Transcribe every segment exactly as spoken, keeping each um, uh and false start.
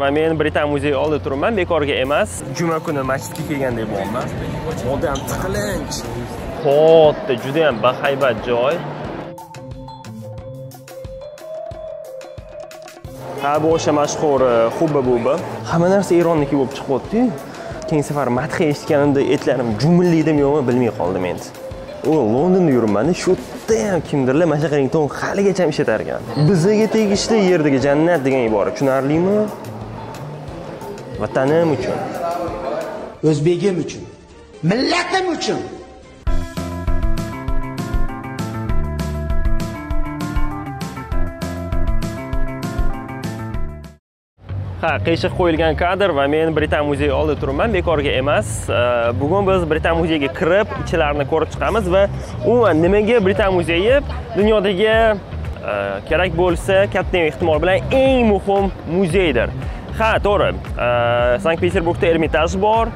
Va men Britaniya muzeyi oldi turibman, bekorga emas. Juma kuni masjidga kelgandek bo'ldim. Moda ham tiqilinch. Xo'p, juda ham bahaybat joy. Ha, bu o'sha mashhur xubba buba. Hamma narsa Eronniki bo'lib chiqyapti-ku. Keyingi safar madhiya eshitganimda etlarim jumillaydim yo'qmi bilmay qoldim endi. U Londonda yuribman, shu ham kimdirlar mana shu rington haligacha ishlatar ekan. Bizga tegishli yerdagi jannat degan ibora tushunarlimi? Vatanim uchun, o'zbegim uchun, millatim uchun. Ha, qishiq qo'yilgan kadr va men Britaniya muzeyi oldi turibman, bekorga emas. Bugun biz Britaniya muzeyiga kirib, ichilarini ko'rib chiqamiz va umuman nimaga Britaniya muzeyi dunyodagi kerak bo'lsa, katta ehtimol bilan eng muhim muzeydir. Ha, to'g'ri. Sankt-Peterburgda Ermitage bor,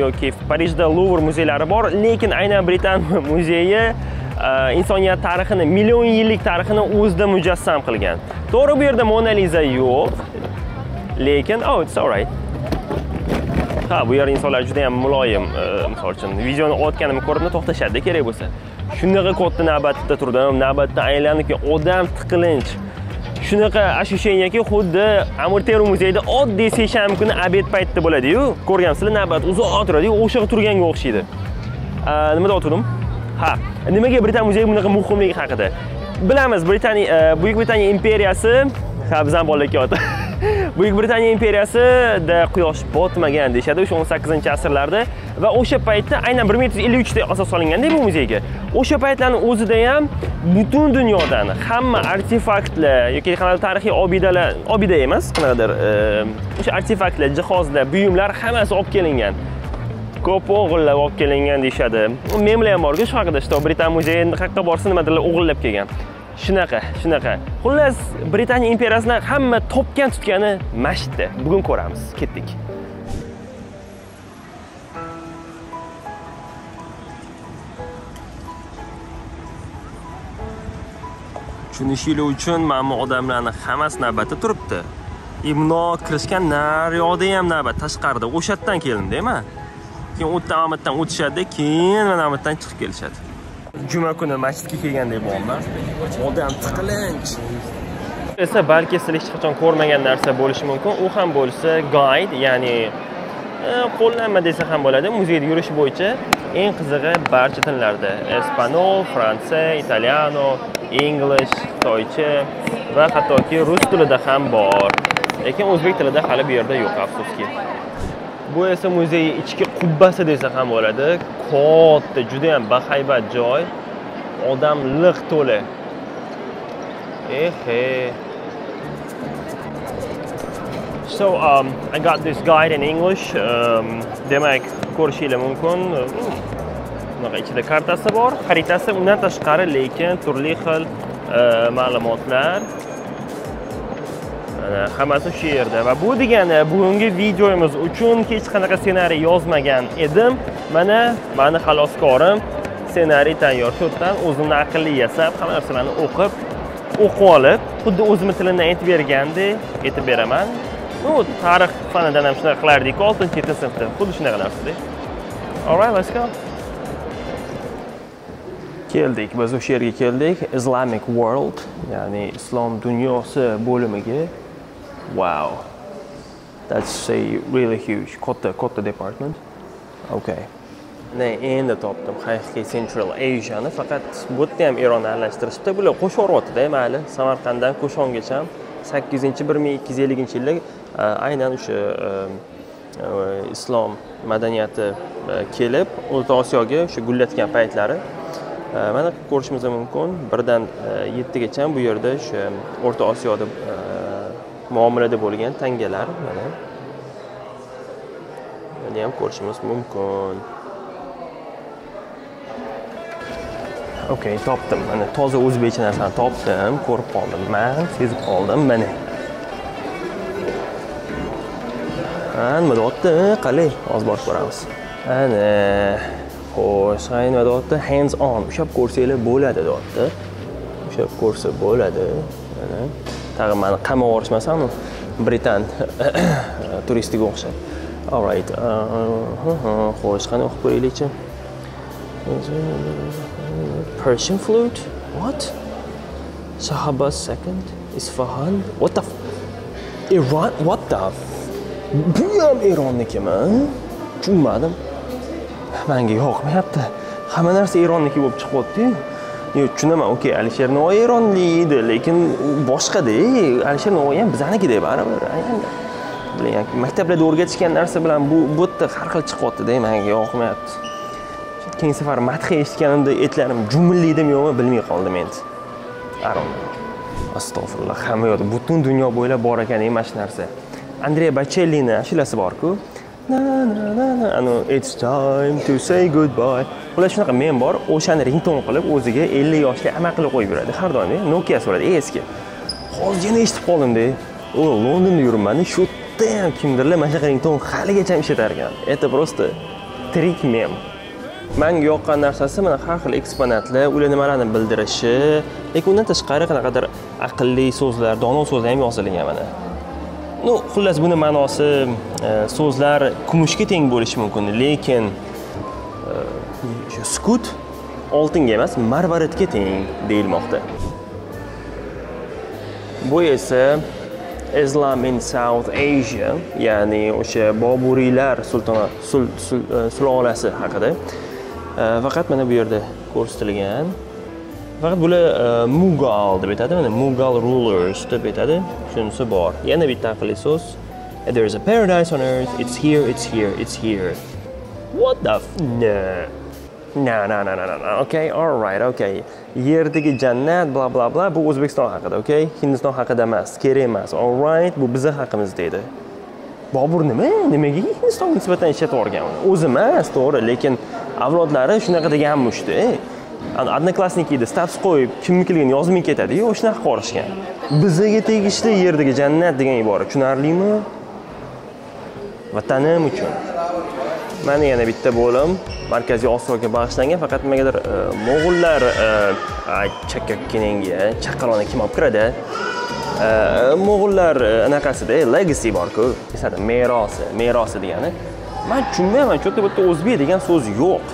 yoki Parijda Louvre muzeylari bor, lekin aynan Britaniya muzeyi insoniyat tarixini, million yillik tarixini o'zida mujassam qilgan. To'g'ri, bu yerda Mona Liza yo'q, lekin oh, it's all right. Ha, bu yer insonlar juda ham muloyim, misol uchun videoni otganimni ko'rib to'xtashadi kerak bo'lsa. Shundaqa katta navbatda turdim, navbatda aylanib, odam tiqilinch. Shunaqa ashushanyaki xuddi Amir Temur muzeyida oddiy seshanba kuni obed paytida bo'ladi-yu. Ko'rgansizlar, navbat uzoq turadi, o'shaga turganga o'xshaydi. Nimada o'tirdim? Ha, nimaga Britaniya muzeyi bunaqa muhimligi haqida? Bilamiz, Britaniya, Buyuk Britaniya imperiyasi, ha, biz ham bolalikka o'tdi. Buyuk Britaniya imperiyasida quyosh botmagan deyshadi, o'sha o'n sakkizinchi asrlarda va o'sha paytda aynan bir ming to'rt yuz ellik uchda asos solinganda bu muzeyga. O'sha paytlarning o'zida ham butun dunyodan hamma artefaktlar yoki qanaqa tarixiy obidalar, obida emas, qanaqadir o'sha artefaktlar, jihozlar, buyumlar hammasi olib kelingan. Ko'p o'g'irlab olib kelingan deyshadi. Memlar ham borga shu haqida, shu Britaniya muzeyi haqqa borsa nimadirlar o'g'irlab kelgan. Shunaqa, shunaqa. Xullas, Britaniya imperiyasini hamma topgan tutgani masjidda. Bugun ko'ramiz. Ketdik. Tushunishinglar uchun mana bu odamlarni hammasi navbatda turibdi. Imno kirishgan naryoqda ham navbat, tashqarida o'sha yerdan keldim-da. Keyin o'tdan amatdan o'tishadi, keyin mana amatdan chiqib kelishadi. Juma kuni masjidga kelgandek bo'ldim. Odam tiqilinch. Esa balki sizlar hech qachon ko'rmagan narsa bo'lishi mumkin. U ham bo'lsa guide, ya'ni qo'llanma desa ham bo'ladi. Muzeyda yurish bo'yicha eng qizig'i barcha tillarda: espanol, fransuz, italiano, inglish, xitoycha va hattoki rus tilida ham bor. Lekin o'zbek tilida hali bu yerda yo'q, afsuski. Bu esa muzey ichki qubbasi desa ham bo'ladi. Katta, juda ham bahaybat joy. Odam liq to'la. Eh. So um I got this guide in English. Um demak, ko'rishingiz mumkin. Mana ichida kartasi bor, xaritasi, undan tashqari lekin turli xil ma'lumotlar. Hammasi shu yerda va bu degani bugungi videomiz uchun hech qanaqa ssenariy yozmagan edim. Mana meni xaloskorim ssenariy tayyor. Shu yerdan o'zimni aqlli yasab, hamma narsalarni o'qib, o'qib olib, xuddi o'zim tilimdan aytib bergandek aytib beraman. Bu tarix fanidan ham shunday qilardik, oltinchi sinfda. Xuddi shunaqa narsada. All right, let's go. Keldik, biz o'sha yerga keldik, Islamic World, ya'ni islom dunyosi bo'limiga. Wow, that's a really huge katta katta department. Okay. Ne endi topdim haqiqiy Central Asia'ni, faqat bu yerda ham Eronni aralashtirishda bular qo'shib o'rvatdi, mayli, Samarqanddan Qo'shongacha sakkizinchi bir ming ikki yuz ellikchi yillar aynan o'sha islom madaniyati kelib O'rta Osiyoga o'sha gullatgan paytlari. Mana ko'rishimiz mumkin, birdan yettigacha bu yerda o'sha O'rta Osiyoda muomalada bo'lgan tangalar mana. Buni ham ko'rishimiz mumkin. Okay, topdim. Mana toza o'zbekcha narsani topdim, ko'rib qoldim. Men sezib qoldim, mana. Ana, madotni qalay, hozir borib ko'ramiz. Ana, xo'sh, aynan madotni hands on, o'shab ko'rsanglar bo'ladi, dotni. O'shab ko'rsa bo'ladi. Mana. Tag'in meni qamab o'rishmasanmi? Britan turistiga o'xshab. All right. Xo'sh, qani o'qib ko'raylikchi. Persian flute? What? Sahaba second? Isfahan? What the f Iran? What the f Bu ham Eronniki-mi? Tushunmadim. Menga yoqmayapti. Hamma narsa Eronniki bo'lib chiqyapti-ku. Yo'q, tushunaman. Okay, Alisher Navoiy Eronliydi, lekin boshqa-da. Alisher Navoiy ham bizaniki-da baribir. Bilmayman, maktablarda o'rgatishgan narsa bilan bu bu yerda har xil chiqyapti-da, menga yoqmayapti. Keyingi safar madh eshitganimda etlarim jumillidim yo'qmi bilmay qoldim endi. Aron. Astag'firullah, hamma yo'q. Butun dunyo bo'ylab bor ekan emas narsa. Andrea Bocelli'ni ashulasi bor-ku. Na na na na na. Ano, it's time to say goodbye. Ular shunaqa men bor, o'shani rington qilib o'ziga ellik yoshli amaqli qo'yib yuradi. Har doim Nokia so'radi, eski. Hozir yana eshitib qoldim-da. O, Londonda yurman, shu ham kimdirlar mana shu rington haligacha ishlatar ekan. Это просто trick mem. Menga yoqqan narsasi mana har xil eksponatlar, ular nimalarni bildirishi, lekin undan tashqari qanaqadir aqlli so'zlar, dono so'zlar ham yozilgan mana. No, xullas buni ma'nosi so'zlar kumushga teng bo'lishi mumkin, lekin sukut oltinga emas, marvaridga teng deyilmoqda. Bu esa Islam in South Asia, ya'ni o'sha Boburiylar sultonat sulolasi haqida. Faqat mana bu yerda ko'rsatilgan. Faqat bular Mughal deb aytadi, mana Mughal rulers deb aytadi. Shunisi bor. Yana bitta aqlli so'z. There is a paradise on earth. It's here, it's here, it's here. What the f... No. No, no, no, no, no. Okay, all right, okay. Yerdagi jannat bla bla bla bu O'zbekiston haqida, okay? Hindiston haqida emas, kerak emas. All right, bu bizning haqimiz dedi. Bobur nima? Nimaga Hindistonga nisbatan ishlatib olgan uni? O'zi emas, to'g'ri, lekin avlodlari shunaqa deganmushdi. Ana odnoklassnikida status qo'yib, kimligini yozmay ketadi-yu, o'shnaqa qorishgan. Bizga tegishli yerdagi jannat degan ibora tushunarlimi? Vatanim uchun. Mana yana bitta bo'lim Markaziy Osiyoga bag'ishlangan, faqat nimagadir Mo'g'ullar chakakkiningga, chaqalona kim olib kiradi? Mo'g'ullar anaqasida legacy bor-ku, esada merosi, merosi degani. Men tushunmayman, chunki bu yerda o'zbek degan so'z yo'q.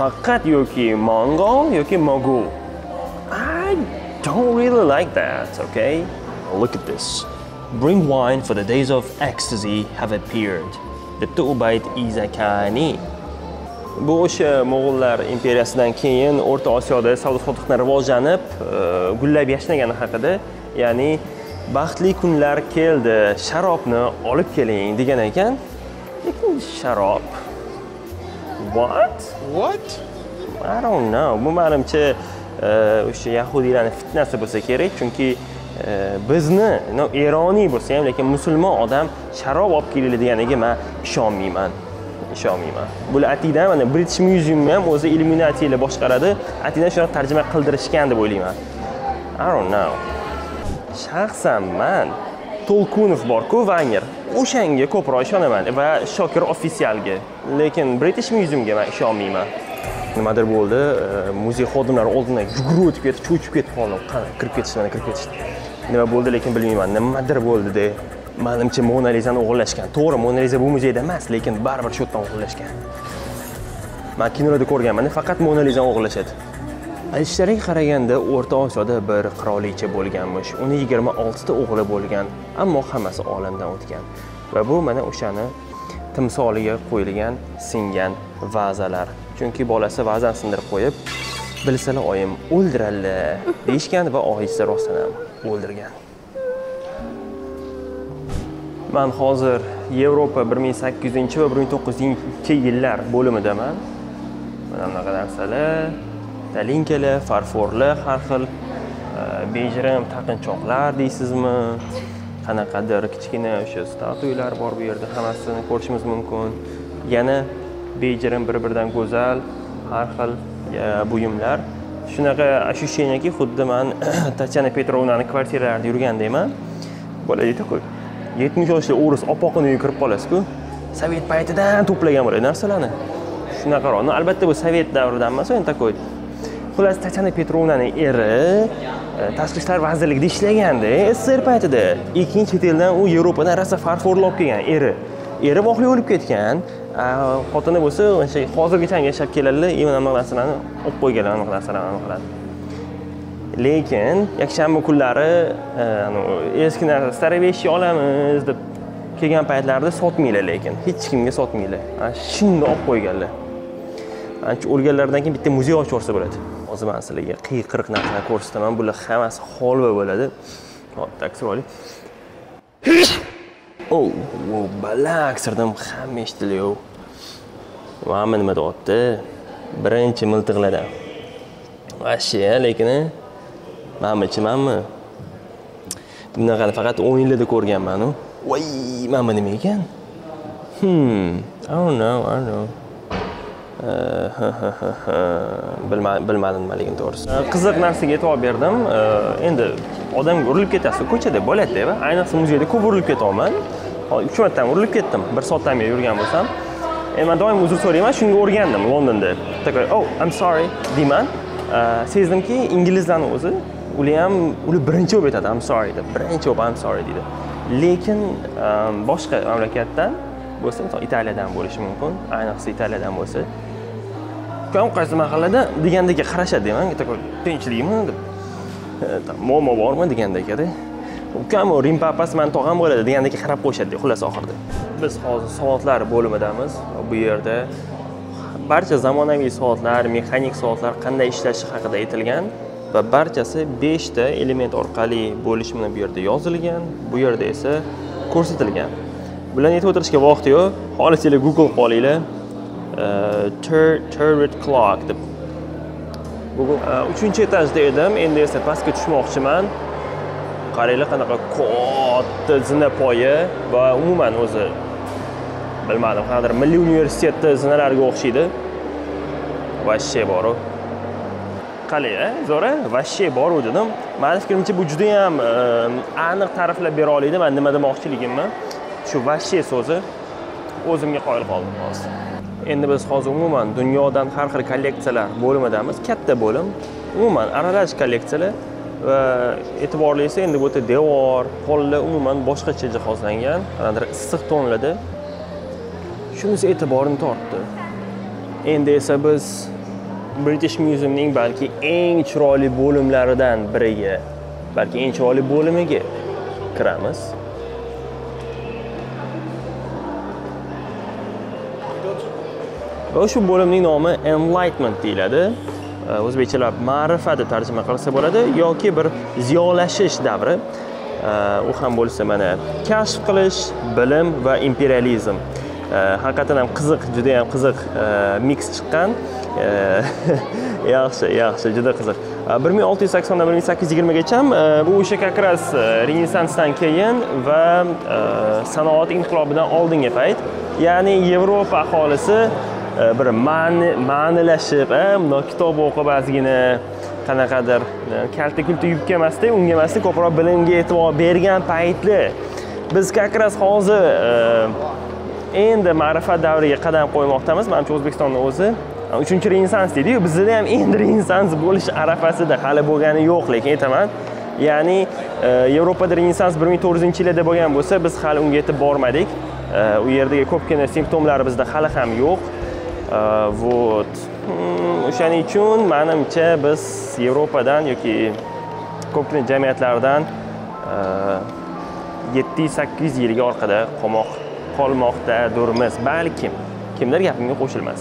Faqat yoki Mongol yoki Mo'g'ul. I don't really like that, okay? Look at this. Bring wine for the days of ecstasy have appeared. Debdi u bayt izakani. Bu o'sha Mo'g'ullar imperiyasidan keyin O'rta Osiyoda savdo-sotiqni rivojlanib, gullab yashnagani haqida, ya'ni baxtli kunlar keldi, sharobni olib keling degan ekan. Lekin sharob. What? What? I don't know. Bu menimcha o'sha yahudiylarning fitnasi bo'lsa kerak, chunki bizni, Eroniy bo'lsa ham, lekin musulmon odam sharob olib keladi deganiga men ishonmayman. Ishonmayman. Bular Atinda mana British Museum ham o'zi Illuminati ile boshqaradi. Atinda shuni tarjima qildirishgan deb o'ylayman. I don't know. Shaxsan men Tolkunov bor-ku, Wagner. O'shanga ko'proq ishonaman va Shokir officialga. Lekin British Museumga men ishonmayman. Nimadir bo'ldi, muzey xodimlari oldindan yugurib o'tib ketib, cho'chib ketib qoldim. Qani, kirib ketishdi, mana kirib ketishdi. Nima bo'ldi, lekin bilmayman. Nimadir bo'ldi-da. Menimcha Mona Lizani o'g'irlashgan. To'g'ri, Mona Liza bu muzeyda emas, lekin baribir shu yerdan o'g'irlashgan. Men kinolarda ko'rganman, faqat Mona Lizani o'g'irlashadi. Aytishlariga qaraganda O'rta Osiyoda bir qirolicha bo'lganmish. Uni yigirma olti ta o'g'li bo'lgan, ammo hammasi olamdan o'tgan. Va bu mana o'shani timsoliga qo'yilgan singan vazalar. Chunki bolasi vazani sindirib qo'yib, bilsalar oyim o'ldiradi deyshgan va oxirida rostdan o'ldirgan. Men hozir Yevropa bir ming sakkiz yuz va bir ming to'qqiz yuz yillar bo'limidaman. Mana bunaqa narsalar, talinkalar, farforlar, har xil bejirim taqinchoqlar deysizmi? Qanaqadir kichkina o'sha statuyalar bor bu yerda, hammasini ko'rishimiz mumkin. Yana bejirim bir-biridan go'zal har xil buyumlar. Shunaqa ashushyeniki xuddi men Tatyana Petrovnaning kvartiralarida yurgandayman. Bolalikda yetmish yoshli o'ris opoqini uyga kirib qolasiz-ku. Sovet paytidan to'plagan bo'ladi narsalarni. Shunaqaroq. Albatta bu Sovet davridan emas, endi takoy. Xullas Tatyana Petrovnaning eri tashqi ishlar vazirligida ishlaganda, S S R paytida ikkinchi chetdan u Yevropadan rasa farforni olib kelgan eri. Eri voqli o'lib ketgan, xotini bo'lsa o'sha hozirgacha yashab keladilar, eman nima narsalarni olib qo'yganlar, nima narsalarni qiladi. Lekin yakshanba kunlari eski narsa starovechi olamiz deb kelgan paytlarda sotmaylar lekin hech kimga sotmaylar. Shunda olib qo'yganlar. Ancha o'lganlardan keyin bitta muzey ochib o'rsa bo'ladi. Hozir men sizlarga qiyqiriq narsani ko'rsataman. Bular hammasi holva bo'ladi. Hop, taksir oling. Oh, wow, balaksirdim, hamma eshitildi-yu. Va men nima deyapti? Birinchi miltiqlardan. Vashya, lekin men bichimanmi? Bunaqani faqat o'yinlarda ko'rganman-ku. Voy, mana nima ekan? Hmm, I don't know, I don't know. Bilmadim nimaligini to'g'risi. Qiziq narsaga e'tibor berdim. Endi odam urilib ketasiz, ko'chada bo'ladi-da, ayniqsa muzeyda ko'p urilib ketaman. Hozir uch marta urilib ketdim. bir soatdan beri yurgan bo'lsam. Men doim uzr so'rayman, shunga o'rgandim Londonda. Takoy, "Oh, I'm sorry" deyman. Sezimki, inglizlarning o'zi ular ham ular birinchi o'p aytadi, "I'm sorry" deb. Birinchi o'p "I'm sorry" deydi. Lekin boshqa mamlakatdan bo'lsa, Italiyadan bo'lishi mumkin, ayniqsa Italiyadan bo'lsa. Ko'p qaysi mahallada degandagi qarashadi menga, takoy tinchlikmi deb. Momo bormi degandagida. Ukam Rim papasi men tog'am bo'ladi degandagi qarab qo'yishadi, xullas oxirda. Biz hozir soatlar bo'limidamiz. Bu yerda barcha zamonaviy soatlar, mexanik soatlar qanday ishlashi haqida aytilgan va barchasi besh ta element orqali bo'lishmini bu yerda yozilgan, bu yerda esa ko'rsatilgan. Bularni aytib o'tirishga vaqt yo'q. Xolisinglar Google qolinglar. Turret clock deb. Google uchinchi etajda edim, endi esa pastga tushmoqchiman. Qaranglar qanaqa katta zinapoya va umuman o'zi bilmadim, qanaqadir milliy universitetda zinalarga o'xshaydi. Vashshe bor-u. Qalay, zo'ra, vashshe bor-u dedim. Meni fikrimcha bu juda ham aniq ta'riflab bera olmaydi, men nima demoqchiligimni. Shu vashshe so'zi o'zimga qoyil qoldim hozir. Endi biz hozir umuman dunyodan har xil kolleksiyalar bo'limidamiz, katta bo'lim. Umuman aralash kolleksiyalar va e'tiborlisi endi bu yerda devor, qo'llar umuman boshqacha jihozlangan, qanaqadir issiq tonlarda. Shunisi e'tiborini tortdi. Endi esa biz British Museumning balki eng chiroyli bo'limlaridan biriga, balki eng chiroyli bo'limiga kiramiz. O'sha bo'limning nomi Enlightenment deyiladi. O'zbekchilab ma'rifat deb tarjima qilsa bo'ladi yoki bir ziyolashish davri. U ham bo'lsa mana kashf qilish, bilim va imperializm. Haqiqatan ham qiziq, juda ham qiziq mix chiqqan. Yaxshi, yaxshi, juda qiziq. bir ming olti yuz saksondan bir ming sakkiz yuz yigirma gacha ham bu o'sha kakras Renessansdan keyin va sanoat inqilobidan oldingi payt, ya'ni Yevropa aholisi bir ma'nilashib, mana kitob o'qib ozgina qanaqadir kalta-kulta yubka emasda, unga emasda ko'proq bilimga e'tibor bergan paytli. Biz kakras hozir endi ma'rifat davriga qadam qo'ymoqdamiz. Menimcha O'zbekistonning o'zi uchinchi Renessans deydi-yu, bizda ham endi Renessans bo'lish arafasida, hali bo'lgani yo'q, lekin aytaman. Ya'ni Yevropada Renessans bir ming to'rt yuz yillarda bo'lgan bo'lsa, biz hali unga yetib bormadik. U yerdagi ko'pgina simptomlar bizda hali ham yo'q. Вот. O'shaning uchun menimcha biz Yevropadan yoki ko'pgina jamiyatlardan yetti yuz sakkiz yuz yilga orqada qolmoq qolmoqdadirmiz, balkim. Kimdir gapimga qo'shilmas.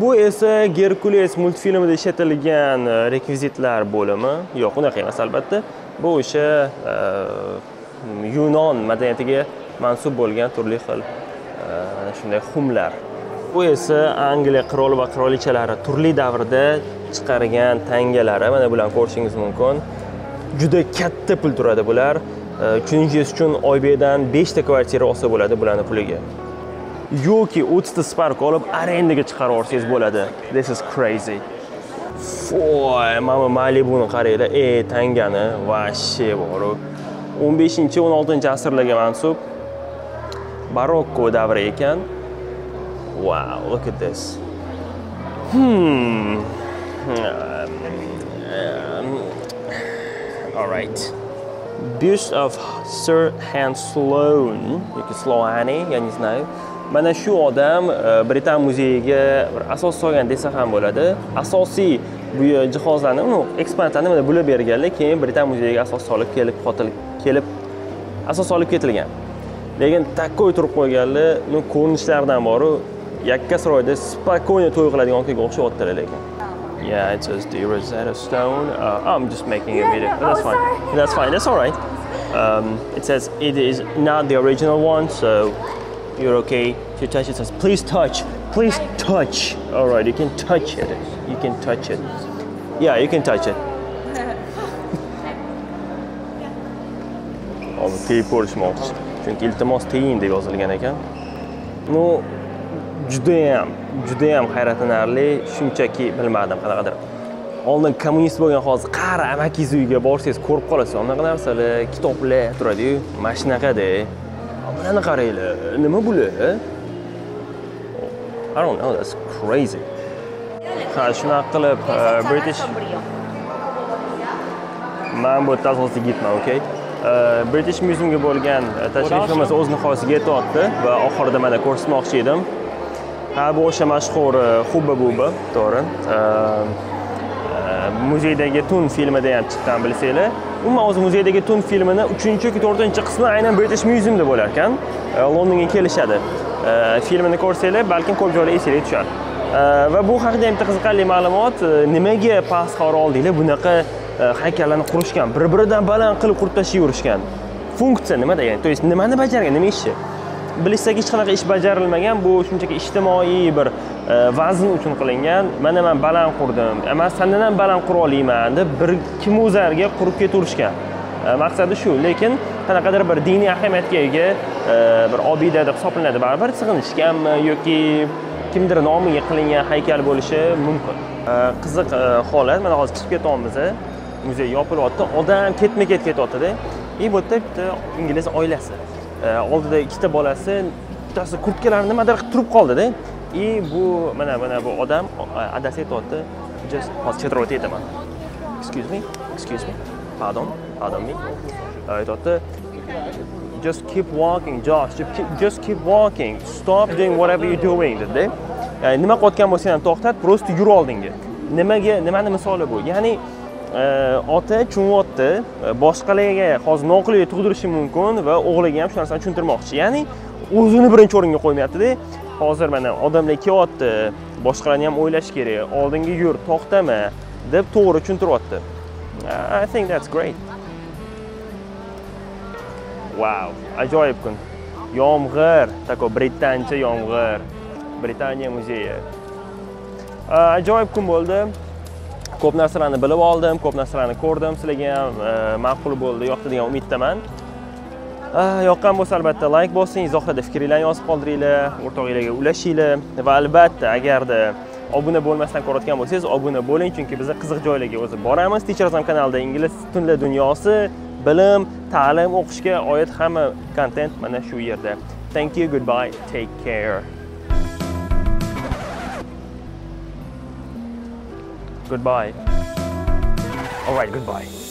Bu esa Gerkules multfilmida ishlatilgan rekvizitlar bo'limi, yo'q, unaqa emas albatta. Bu o'sha Yunon madaniyatiga mansub bo'lgan turli xil mana shunday xumlar. Bu esa Angliya qiroli va qirolichalari turli davrda chiqargan tangalari, mana bularni ko'rishingiz mumkin. Juda katta pul turadi bular. Kuningiz uchun Oybekdan besh ta kvartira olsa bo'ladi bularning puliga. Yoki o'ttizta Spark olib arendaga chiqarib olsangiz bo'ladi. This is crazy. Voy, mana Malibu'ni qaranglar, ey tangani, vashshe bor. o'n beshinchi o'n oltinchi asrlarga mansub barokko davri ekan. Wow, look at this. Hmm. Um, um, All right. Bust of Sir Hans Sloane, yoki Sloane, yani ismi. Mana shu odam Britaniya muzeyiga bir asos solgan desa ham bo'ladi. Asosiy bu jihozlarni, uni eksponatlarni mana bular berganlar, keyin Britaniya muzeyiga asos solib kelib qotilib kelib asos solib ketilgan. Lekin takkoy turib qo'yganlar, uni ko'rinishlaridan bori Yakkasaroyda spakoyni to'y qiladigan o'qiga o'xshayapti lekin. Yeah, it says the Rosetta stone. Uh, I'm just making a video. But that's fine. That's fine. That's all right. Um, it says it is not the original one, so you're okay to touch it. It says please touch, please touch. All right, you can touch it. You can touch it. Yeah, you can touch it. Abi teyporishmoqchi. Chunki iltimos teyin deb yozilgan ekan. No, judayam, judayam hayratlanarli, shunchaki bilmadim qanaqadir. Oldin kommunist bo'lgan hozir qara amakiz uyiga borsangiz ko'rib qolasiz, anaqa narsalar, kitoblar turadi-yu, mana shunaqada. Bunani qaranglar, nima bular? I don't know, that's crazy. Ha, shunaqa qilib British Men bu tasavvurga yetmayman, okay? British Museumga bo'lgan tashrifimiz o'z nihoyasiga yetdi va oxirida mana ko'rsatmoqchi edim. Ha, bu o'sha mashhur Hubba-Bubba, to'g'ri. Muzeydagi Tun filmida ham chiqqan bilsanglar. Umuman o'zi muzeydagi Tun filmini uchinchi yoki to'rtinchi qismi aynan British Museumda bo'lar ekan. Londonga kelishadi. Filmini ko'rsanglar, balki ko'p joylar esingizga tushar. Va bu haqida ham qiziqarli ma'lumot, nimaga past qaror oldinglar bunaqa haykallarni qurishgan, bir-biridan baland qilib qurib tashlayverishgan. Funksiya nima degani? To'g'ri, nimani bajargan, nima ishi? Bilishsak hech qanaqa ish bajarilmagan, bu shunchaki ijtimoiy bir vazn uchun qilingan. Mana men baland qurdim, men sendan ham baland qura olaman deb bir kim o'zarga qurib keturishgan. Maqsadi shu, lekin qanaqadir bir diniy ahamiyatga ega bir obida deb hisoblanadi, baribir sig'inishganmi yoki kimdir nomiga qilingan haykal bo'lishi mumkin. Qiziq holat, mana hozir chiqib ketyapmiz. Muzey yopilyapti, odam ketma-ket ketyapti-da. I bu yerda bitta ingliz oilasi oldida ikkita bolasi, bittasi kurtkalari nimadir turib qoldi-da. I bu mana mana bu odam adasayapti. Just hozir chetroq aytaman. Excuse me, excuse me. Pardon, pardon me. Aytdi. Just keep walking, Josh. Just keep walking. Stop doing whatever you're doing, dedi. Ya'ni nima qotgan bo'lsang ham to'xtat, prosta yura oldinga. Nimaga, nimani misoli bu? Ya'ni ota chunyapti, boshqalarga hozir noqulay tug'dirishi mumkin va o'g'liga ham shu narsani tushuntirmoqchi. Ya'ni o'zini birinchi o'ringa qo'ymayapti-da. Hozir mana odamlar kelyapti, boshqalarni ham o'ylash kerak, oldinga yur, to'xtama deb to'g'ri tushuntiryapti. I think that's great. Wow, ajoyib kun. Yomg'ir, tako Britancha yomg'ir. Britaniya muzeyi. Ajoyib kun bo'ldi. Ko'p narsalarni bilib oldim, ko'p narsalarni ko'rdim. Sizlarga ham ma'qul bo'ldi, yoqdi degan umiddaman. Yoqqan bo'lsa albatta like bosing, izohlarda fikringizni yozib qoldiringlar, o'rtog'ingizga ulashinglar va albatta agarda obuna bo'lmasdan ko'rayotgan bo'lsangiz, obuna bo'ling, chunki biz qiziq joylarga o'zi boramiz. Teacher Azam kanalida ingliz tilli dunyosi, bilim, ta'lim, o'qishga oid hamma kontent mana shu yerda. Thank you, goodbye, take care. Goodbye. All right, goodbye.